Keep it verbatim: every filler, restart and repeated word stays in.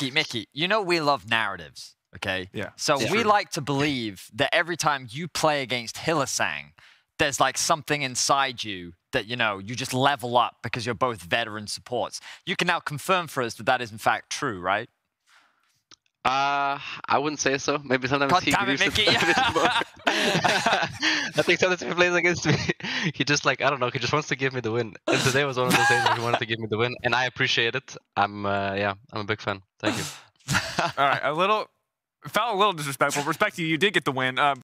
Mickey, Mickey, you know we love narratives, okay? Yeah. So yeah. we like to believe that every time you play against Hylissang, there's like something inside you that, you know, you just level up because you're both veteran supports. You can now confirm for us that that is in fact true, right? Uh, I wouldn't say so. Maybe sometimes God he damn it, Mickey. I think sometimes he plays against me. He just like, I don't know, he just wants to give me the win. And today was one of those days where he wanted to give me the win. And I appreciate it. I'm, uh, yeah, I'm a big fan. Thank you. All right, a little, felt a little disrespectful. Respect you, you did get the win. Uh,